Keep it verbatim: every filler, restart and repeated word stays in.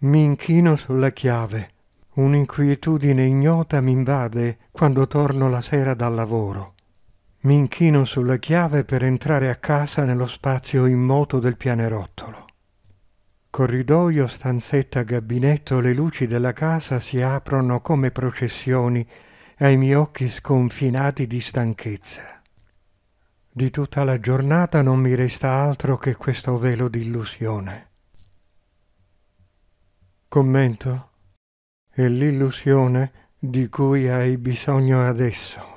Mi inchino sulla chiave. Un'inquietudine ignota mi invade quando torno la sera dal lavoro. Mi inchino sulla chiave per entrare a casa nello spazio immoto del pianerottolo. Corridoio, stanzetta, gabinetto, le luci della casa si aprono come processioni ai miei occhi sconfinati di stanchezza. Di tutta la giornata non mi resta altro che questo velo di illusione. Commento: è l'illusione di cui hai bisogno adesso.